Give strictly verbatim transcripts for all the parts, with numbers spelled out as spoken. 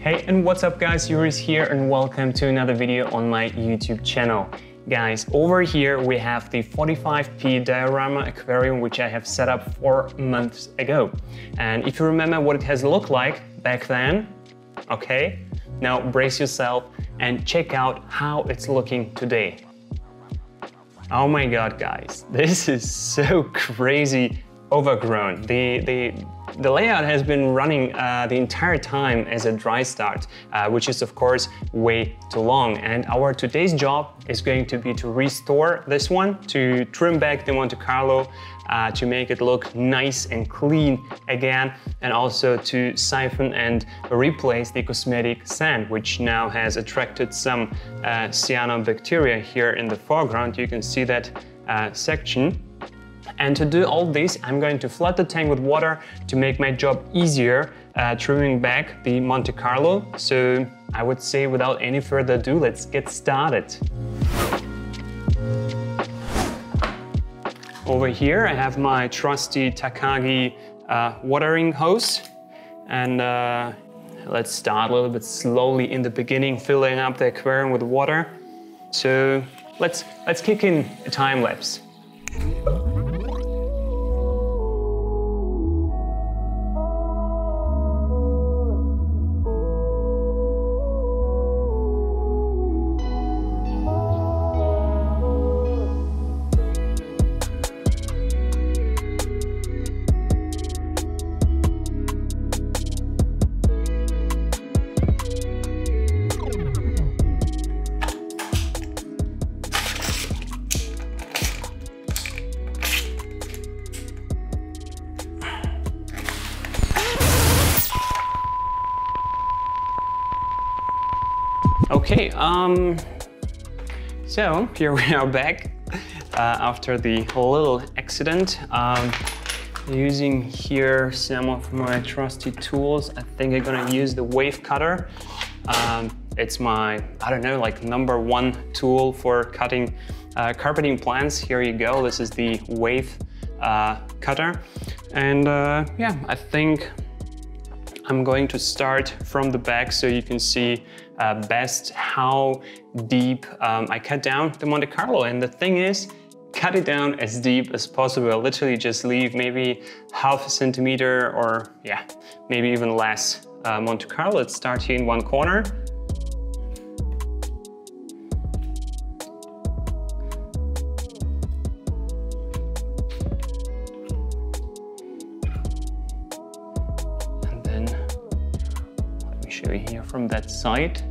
Hey, and what's up guys, Yuris here and welcome to another video on my YouTube channel. Guys, over here we have the forty-five P diorama aquarium which I have set up four months ago. And if you remember what it has looked like back then, okay, now brace yourself and check out how it's looking today. Oh my god guys, this is so crazy overgrown. The, the, the layout has been running uh, the entire time as a dry start, uh, which is of course way too long. And our today's job is going to be to restore this one, to trim back the Monte Carlo, uh, to make it look nice and clean again, and also to siphon and replace the cosmetic sand, which now has attracted some uh, cyanobacteria here in the foreground. You can see that uh, section. And to do all this, I'm going to flood the tank with water to make my job easier, uh, trimming back the Monte Carlo. So I would say without any further ado, let's get started. Over here, I have my trusty Takagi uh, watering hose. And uh, let's start a little bit slowly in the beginning, filling up the aquarium with water. So let's, let's kick in a time lapse. Okay, um, so here we are back uh, after the little accident. Um, using here some of my trusty tools. I think I'm gonna use the wave cutter. Um, it's my, I don't know, like number one tool for cutting uh, carpeting plants. Here you go, this is the wave uh, cutter. And uh, yeah, I think I'm going to start from the back so you can see uh, best how deep um, I cut down the Monte Carlo. And the thing is, cut it down as deep as possible. Literally just leave maybe half a centimeter or yeah, maybe even less uh, Monte Carlo. Let's start here in one corner. Here from that side.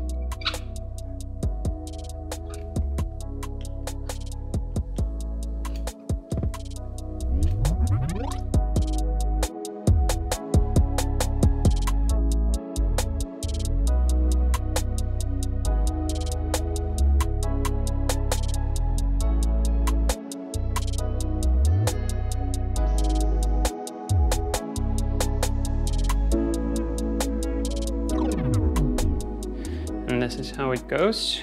This is how it goes.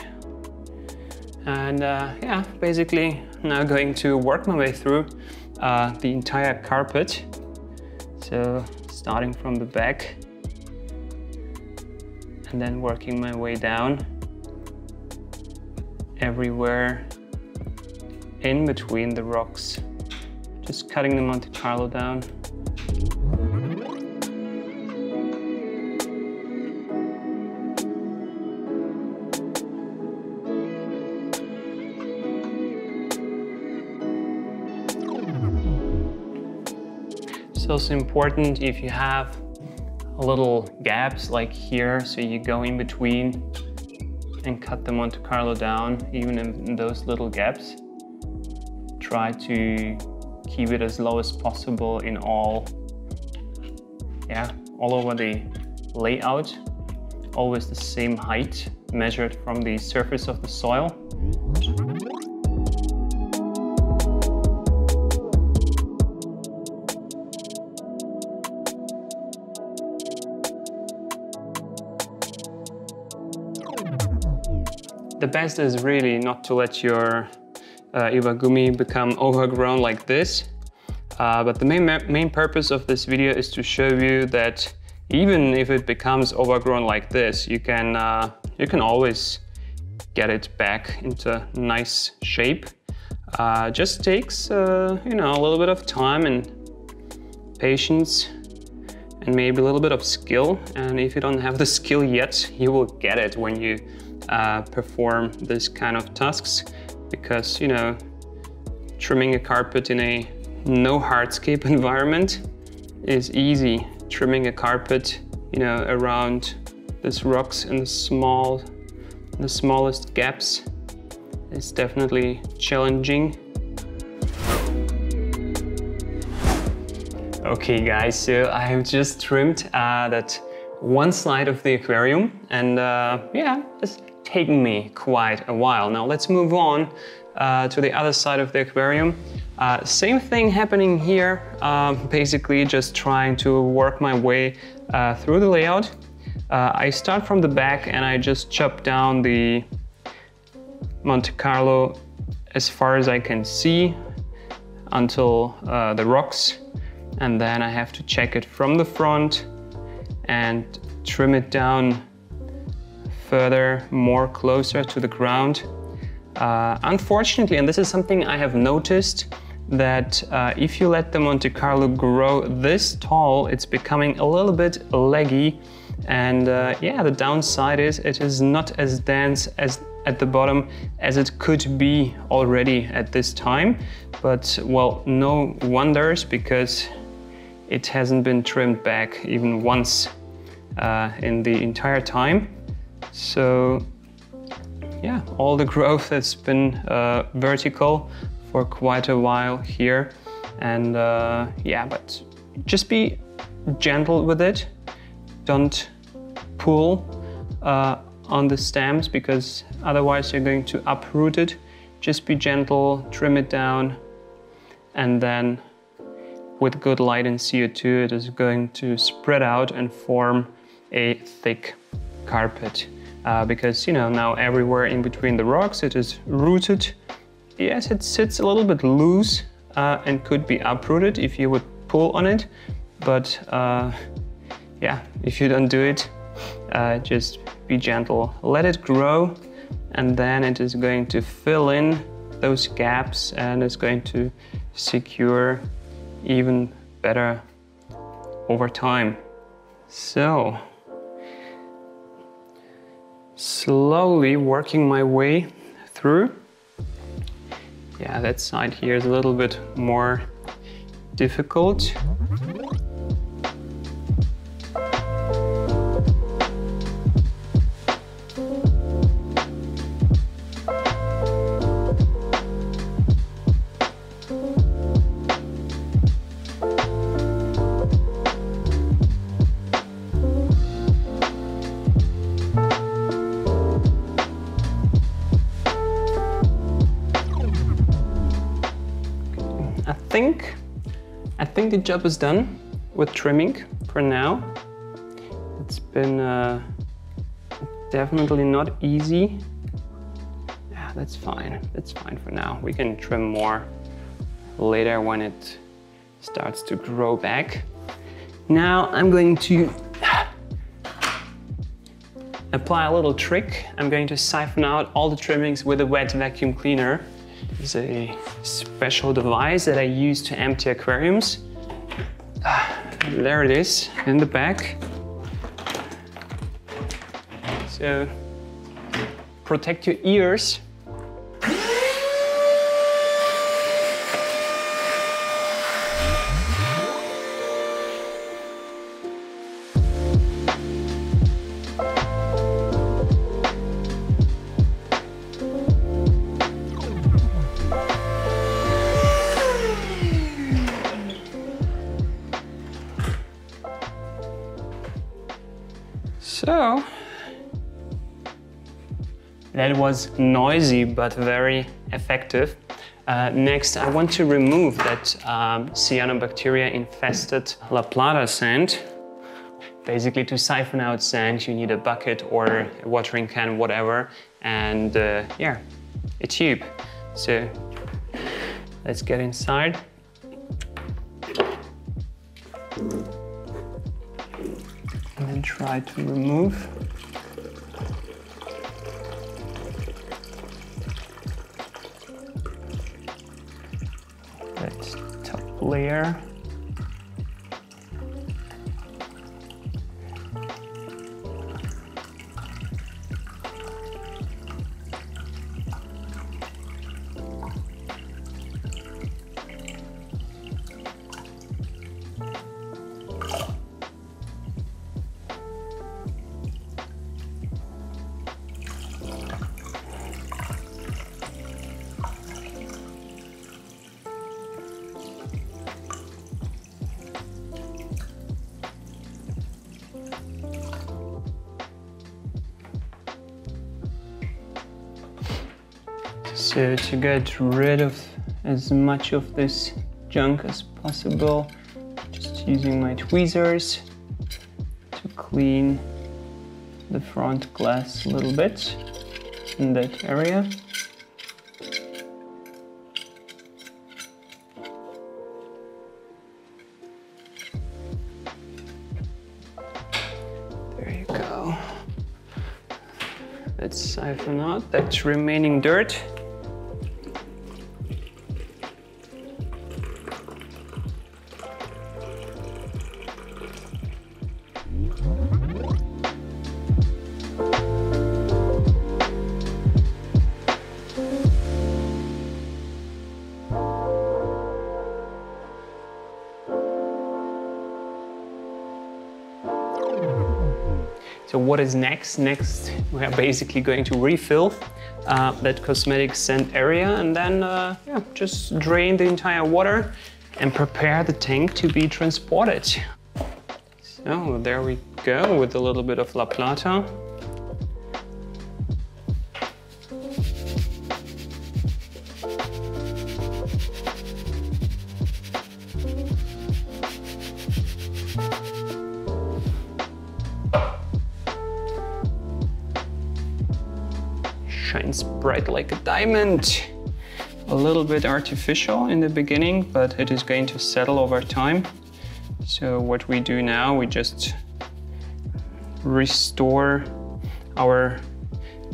And uh, yeah, basically now going to work my way through uh, the entire carpet. So starting from the back and then working my way down everywhere in between the rocks. Just cutting the Monte Carlo down. It's also important if you have little gaps like here, so you go in between and cut the Monte Carlo down, even in those little gaps. Try to keep it as low as possible in all, yeah, all over the layout. Always the same height, measured from the surface of the soil. The best is really not to let your uh, Iwagumi become overgrown like this. Uh, but the main, main purpose of this video is to show you that even if it becomes overgrown like this, you can, uh, you can always get it back into nice shape. Uh, just takes, uh, you know, a little bit of time and patience and maybe a little bit of skill. And if you don't have the skill yet, you will get it when you uh, perform this kind of tasks, because, you know, trimming a carpet in a no hardscape environment is easy. Trimming a carpet, you know, around these rocks and the small, the smallest gaps is definitely challenging. Okay guys, so I have just trimmed uh, that one side of the aquarium, and uh, yeah, it's taken me quite a while. Now let's move on uh, to the other side of the aquarium. Uh, same thing happening here, uh, basically just trying to work my way uh, through the layout. Uh, I start from the back and I just chop down the Monte Carlo as far as I can see until uh, the rocks, and then I have to check it from the front and trim it down further, more closer to the ground. Uh, unfortunately, and this is something I have noticed, that uh, if you let the Monte Carlo grow this tall, it's becoming a little bit leggy, and uh, yeah, the downside is it is not as dense as at the bottom as it could be already at this time. But well, no wonders, because it hasn't been trimmed back even once uh, in the entire time. So yeah, all the growth has been uh, vertical for quite a while here, and uh, yeah, but just be gentle with it. Don't pull uh, on the stems, because otherwise you're going to uproot it. Just be gentle, trim it down, and then with good light and C O two, it is going to spread out and form a thick carpet. Uh, because, you know, now everywhere in between the rocks it is rooted. Yes, it sits a little bit loose uh, and could be uprooted if you would pull on it, but uh, yeah, if you don't do it, uh, just be gentle, let it grow, and then it is going to fill in those gaps and it's going to secure even better over time. So slowly working my way through. Yeah, that side here is a little bit more difficult. I think, I think the job is done with trimming for now. It's been uh, definitely not easy. Yeah, that's fine. That's fine for now. We can trim more later when it starts to grow back. Now I'm going to apply a little trick. I'm going to siphon out all the trimmings with a wet vacuum cleaner. It's a special device that I use to empty aquariums. There it is in the back. So protect your ears. So, that was noisy but very effective. Uh, next, I want to remove that um, cyanobacteria infested La Plata sand. Basically, to siphon out sand, you need a bucket or a watering can, whatever, and uh, yeah, a tube. So, let's get inside. and then try to remove. That top layer. So to get rid of as much of this junk as possible, just using my tweezers to clean the front glass a little bit in that area. There you go. Let's siphon out that remaining dirt. So what is next? Next, we are basically going to refill uh, that cosmetic sand area and then uh, yeah, just drain the entire water and prepare the tank to be transported. So there we go with a little bit of La Plata. Shines bright like a diamond. A little bit artificial in the beginning, but it is going to settle over time. So what we do now, we just restore our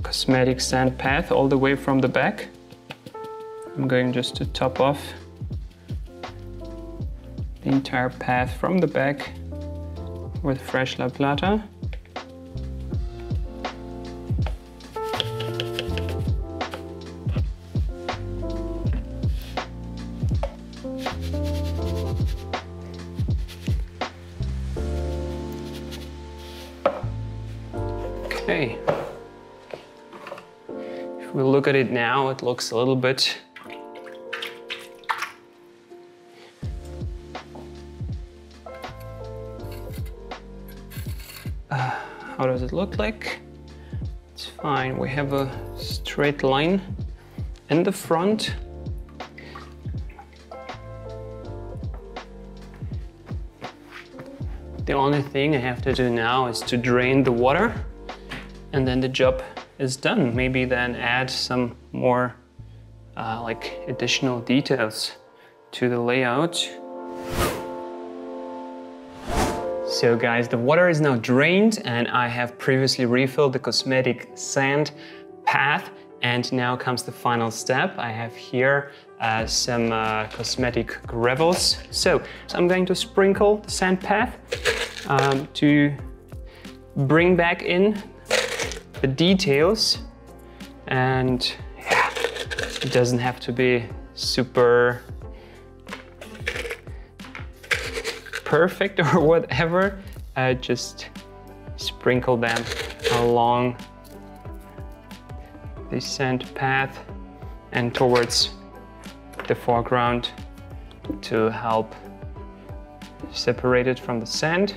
cosmetic sand path all the way from the back. I'm going just to top off the entire path from the back with fresh La Plata. If we look at it now, it looks a little bit uh, how does it look like? It's fine. We have a straight line in the front. The only thing I have to do now is to drain the water, and then the job is done. Maybe then add some more uh, like additional details to the layout. So guys, the water is now drained and I have previously refilled the cosmetic sand path, and now comes the final step. I have here uh, some uh, cosmetic gravels. So, so I'm going to sprinkle the sand path um, to bring back in the details, and yeah, it doesn't have to be super perfect or whatever. Uh, just sprinkle them along the sand path and towards the foreground to help separate it from the sand.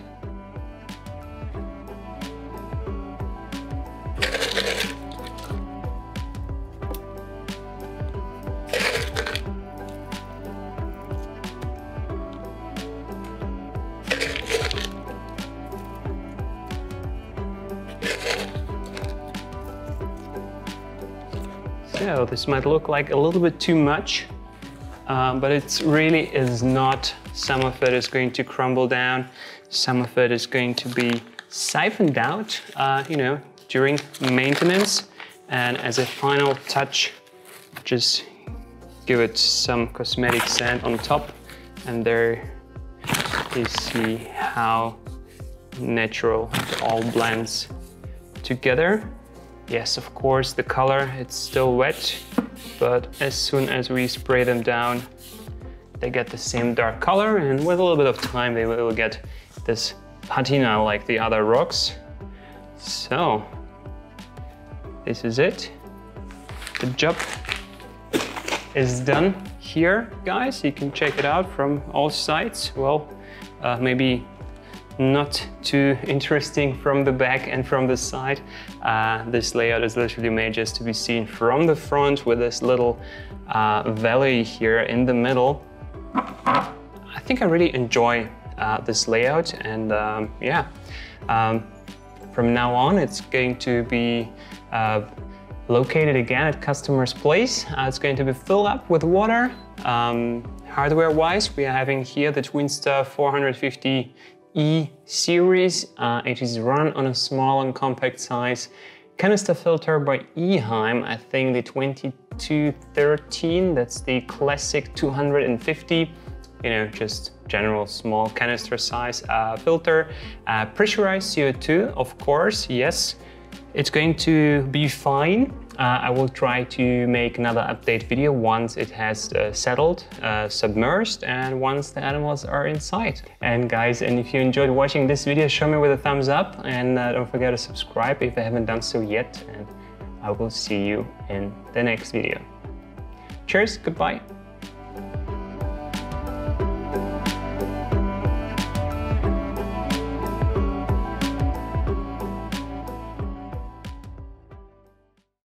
So this might look like a little bit too much, um, but it really is not. Some of it is going to crumble down, some of it is going to be siphoned out, uh, you know, during maintenance. And as a final touch, just give it some cosmetic sand on top, and there you see how natural it all blends together. Yes, of course, the color, it's still wet, but as soon as we spray them down, they get the same dark color, and with a little bit of time, they will get this patina like the other rocks. So, this is it. The job is done here, guys. You can check it out from all sides. Well, uh, maybe not too interesting from the back and from the side. Uh, this layout is literally made just to be seen from the front with this little uh, valley here in the middle. I think I really enjoy uh, this layout, and um, yeah, um, from now on it's going to be uh, located again at customer's place. Uh, it's going to be filled up with water. Um, Hardware-wise, we are having here the Twinstar four fifty E series. Uh, it is run on a small and compact size canister filter by Eheim. I think the twenty-two thirteen, that's the classic two hundred fifty, you know, just general small canister size uh, filter. Uh, pressurized C O two, of course, yes. It's going to be fine. Uh, I will try to make another update video once it has uh, settled, uh, submerged, and once the animals are inside. And guys, and if you enjoyed watching this video, show me with a thumbs up, and uh, don't forget to subscribe if you haven't done so yet, and I will see you in the next video. Cheers, goodbye.